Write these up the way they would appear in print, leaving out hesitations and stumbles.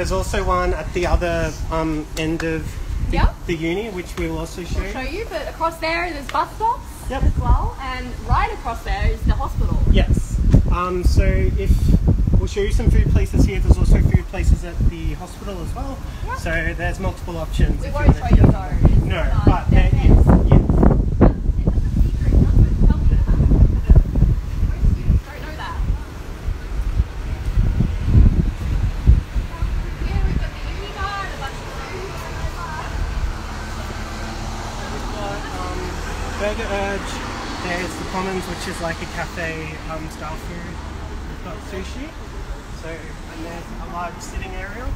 There's also one at the other end of the uni, which we will also show. We'll show you, but across there there's bus stops as well, and right across there is the hospital. Yes. So if we'll show you some food places here, there's also food places at the hospital as well. Yep. So there's multiple options. We won't show you those. No, but there is. Burger Urge, there's the Commons, which is like a cafe style food. We've got sushi, and there's a large sitting area.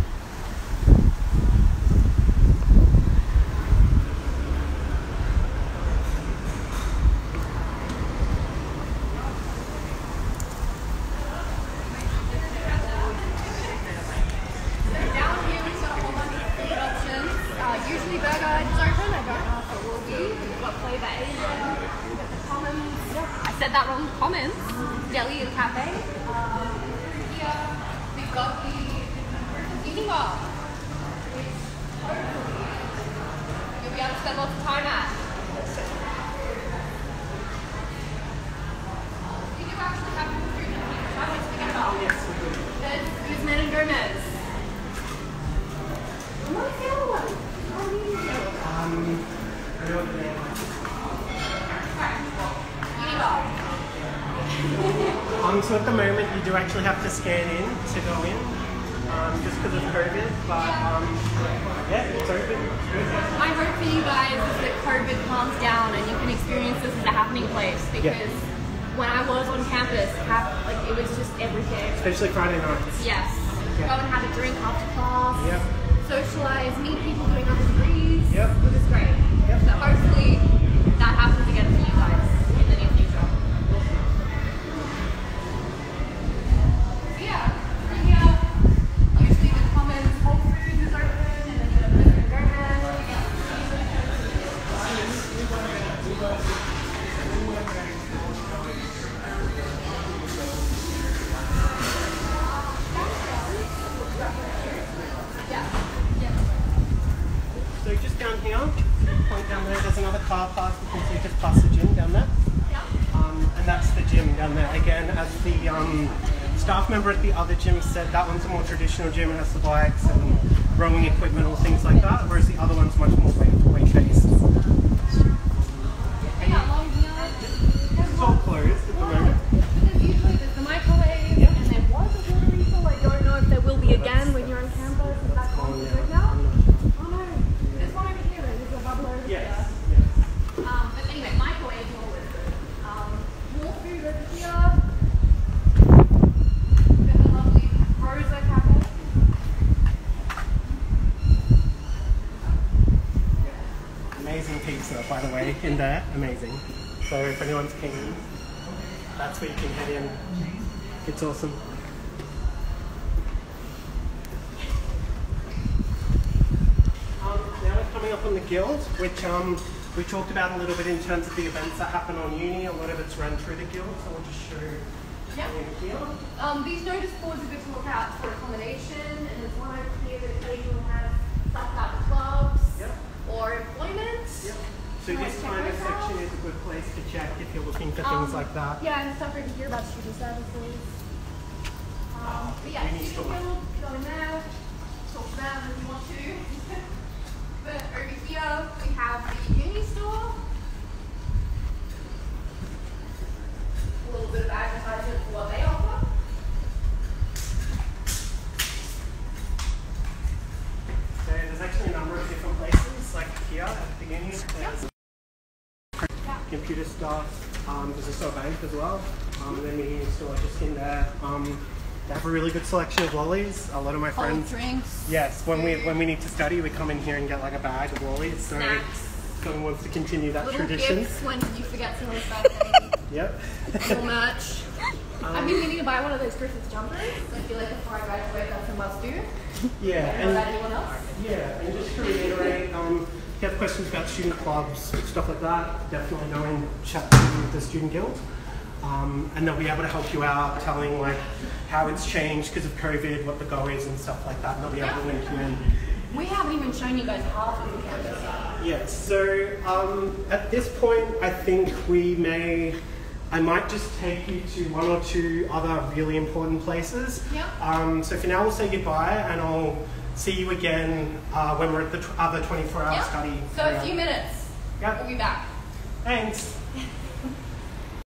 Commons, deli and cafe. Here we've got the eating bar, which hopefully you'll be able to spend lots of time at. We do actually have food and people traveling together. Yes, we do. There's Guzman and Gomez. What's the other one? I don't know. Eating bar. So at the moment you do actually have to scan in to go in, just because of COVID, but it's open. My hope for you guys is that COVID calms down and you can experience this as a happening place, because when I was on campus, it was just everything. Especially Friday nights. Yes. Yep. Go and have a drink after class, socialise, meet people doing other degrees, it was great. So hopefully that happens again for you guys. So just down here, point down there, there's another car park. You can see just past the gym down there. And that's the gym down there. Again, as the staff member at the other gym said, that one's a more traditional gym. It has the bikes and rowing equipment and things like that, whereas the other one's much more weight-based. It's all closed at the moment. Because usually there's the microwave, and there was a water refill. I don't know if there will be again when you're on campus. That's all right now. But anyway, microwave is always good. More food over here. There's a lovely Rosa Cafe. Amazing pizza, by the way, in there. Amazing. So if anyone's keen, that's where you can head in. It's awesome. Now we're coming up on the Guild, which we talked about a little bit in terms of the events that happen on uni. A lot of it's run through the Guild, so I'll just show you here. These notice boards are good to look out for accommodation, and there's one over here that occasionally has stuff about the clubs or employment. So this kind of section is a good place to check if you're looking for things like that. And stuff right here about student services. But yeah, you can go in there, talk to them if you want to. But over here, we have the uni store. A little bit of advertisement for what they offer. So there's actually a number of different places, like here at the uni. There's computer stuff. There's also a bank as well. And then the uni store just in there. They have a really good selection of lollies. A lot of my friends. Drinks. Yes, when we need to study, we come in here and get like a bag of lollies. So someone wants to continue that tradition. Little gifts when you forget someone's birthday. Little merch. I've been meaning to buy one of those Griffiths jumpers. So I feel like before I graduate, that's a must do. Without anyone else. And just to reiterate, if you have questions about student clubs, stuff like that, definitely go and chat with the Student Guild. and they'll be able to help you out, telling like how it's changed because of COVID, what the go is and stuff like that, and they'll be able to link you in. We haven't even shown you guys half of the campus. Yeah, so at this point, I think I might just take you to one or two other really important places. Yep. So for now, we'll say goodbye, and I'll see you again when we're at the other 24-hour study. So a few minutes. Yep. We'll be back. Thanks.